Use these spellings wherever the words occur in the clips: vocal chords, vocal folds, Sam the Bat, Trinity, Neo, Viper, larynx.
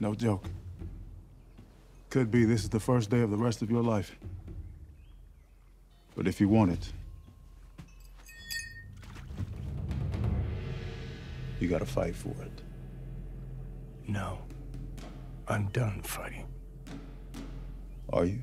No joke. Could be this is the first day of the rest of your life. But if you want it, you gotta fight for it. No. I'm done fighting. Are you?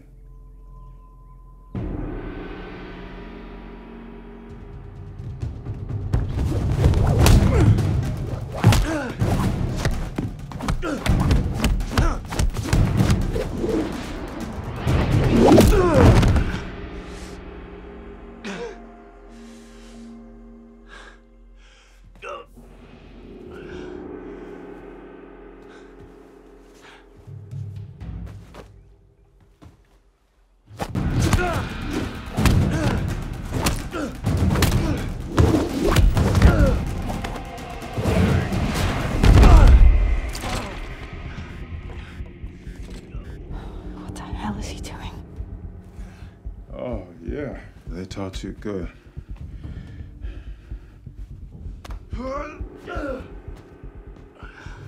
Taught you good.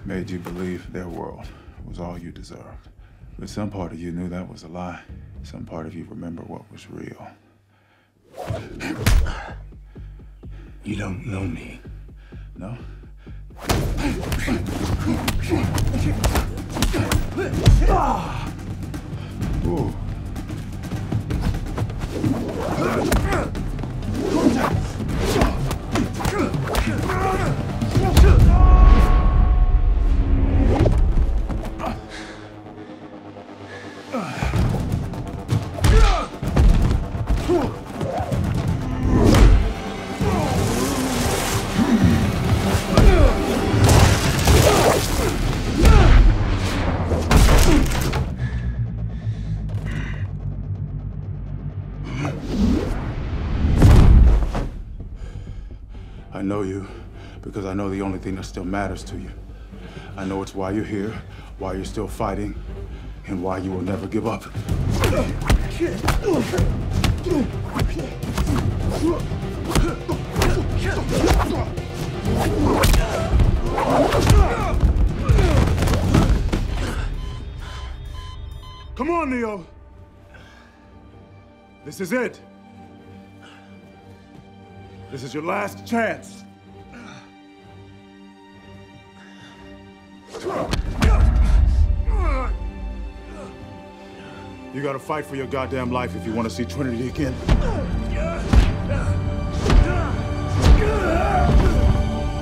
Made you believe their world was all you deserved. But some part of you knew that was a lie. Some part of you remembered what was real. You don't know me. No? Ooh. I know you because I know the only thing that still matters to you. I know it's why you're here, why you're still fighting, and why you will never give up. Come on, Neo. This is it. This is your last chance. You gotta fight for your goddamn life if you want to see Trinity again.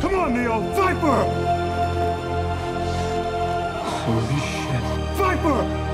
Come on, Neo! Viper! Holy shit. Viper!